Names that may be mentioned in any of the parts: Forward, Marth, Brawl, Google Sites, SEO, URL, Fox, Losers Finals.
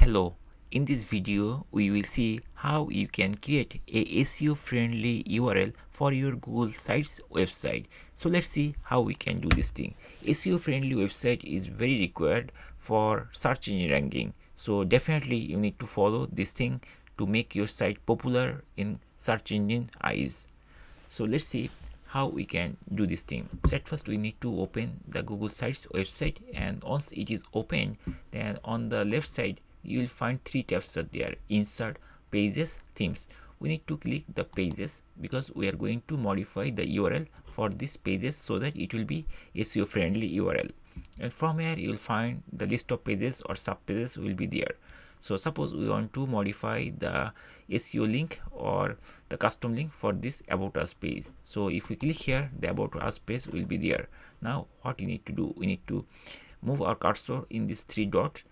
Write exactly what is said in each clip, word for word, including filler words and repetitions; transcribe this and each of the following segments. Hello, in this video we will see how you can create a S E O friendly U R L for your Google Sites website. So let's see how we can do this thing. S E O friendly website is very required for search engine ranking. So definitely you need to follow this thing to make your site popular in search engine eyes. So let's see how we can do this thing. So at first we need to open the Google Sites website, and once it is opened, then on the left side you will find three tabs are there: insert, pages, themes. We need to click the pages because we are going to modify the U R L for these pages so that it will be S E O friendly U R L. And from here you will find the list of pages or sub pages will be there. So suppose we want to modify the S E O link or the custom link for this About Us page. So if we click here, the About Us page will be there. Now what you need to do, we need to move our cursor in this three dot.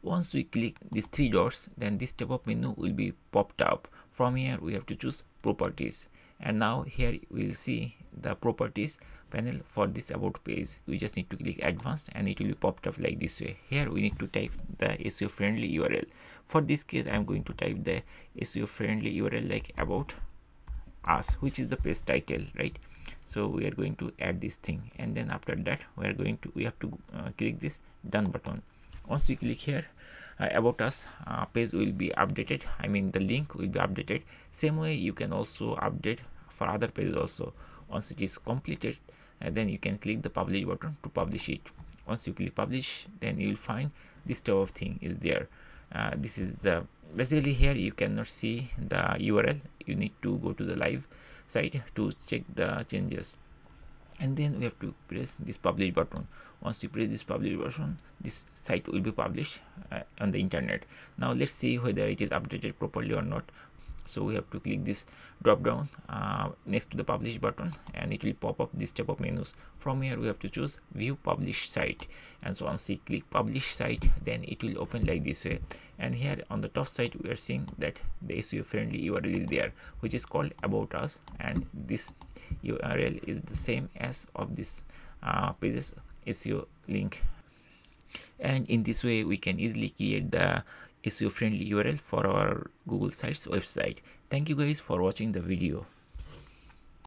Once we click these three dots, then this type of menu will be popped up. From here we have to choose properties, and now here we will see the properties panel for this about page. We just need to click advanced and it will be popped up like this way. Here we need to type the S E O friendly U R L. For this case I am going to type the S E O friendly U R L like About Us, which is the page title, right? So we are going to add this thing, and then after that we are going to we have to uh, click this done button. Once we click here, uh, About Us uh, page will be updated. I mean the link will be updated. Same way you can also update for other pages also. Once it is completed, and then you can click the publish button to publish it. Once you click publish, then you will find this type of thing is there. Uh, this is the basically here you cannot see the U R L. You need to go to the live site to check the changes. And then we have to press this publish button. Once you press this publish button, this site will be published uh, on the internet. Now let's see whether it is updated properly or not. So we have to click this drop down uh, next to the publish button, and it will pop up this type of menus. From here we have to choose view publish site, and so once you click publish site, then it will open like this way. And here on the top side we are seeing that the S E O friendly U R L is there, which is called About Us, and this U R L is the same as of this uh, page's S E O link. And in this way we can easily create the S E O friendly U R L for our Google Sites website. Thank you guys for watching the video.